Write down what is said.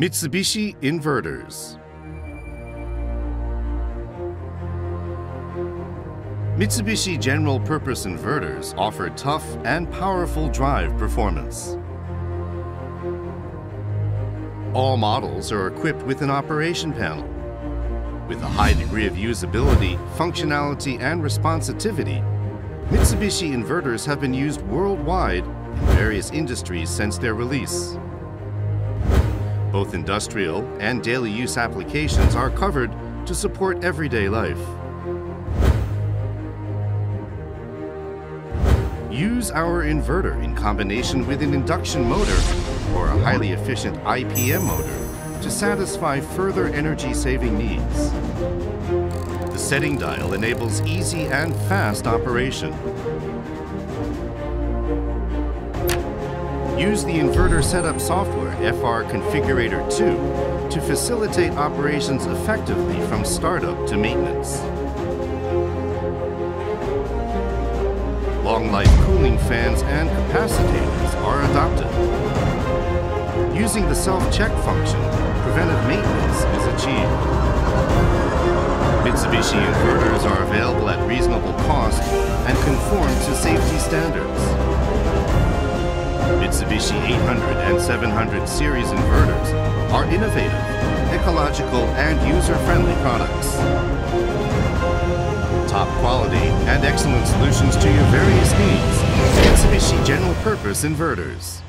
Mitsubishi Inverters. Mitsubishi general-purpose inverters offer tough and powerful drive performance. All models are equipped with an operation panel. With a high degree of usability, functionality, and responsivity, Mitsubishi inverters have been used worldwide in various industries since their release. Both industrial and daily use applications are covered to support everyday life. Use our inverter in combination with an induction motor or a highly efficient IPM motor to satisfy further energy-saving needs. The setting dial enables easy and fast operation. Use the inverter setup software FR Configurator 2 to facilitate operations effectively from startup to maintenance. Long-life cooling fans and capacitors are adopted. Using the self-check function, preventive maintenance is achieved. Mitsubishi inverters are available at reasonable cost and conform to safety standards. Mitsubishi 800 and 700 series inverters are innovative, ecological, and user-friendly products. Top quality and excellent solutions to your various needs. Mitsubishi general-purpose inverters.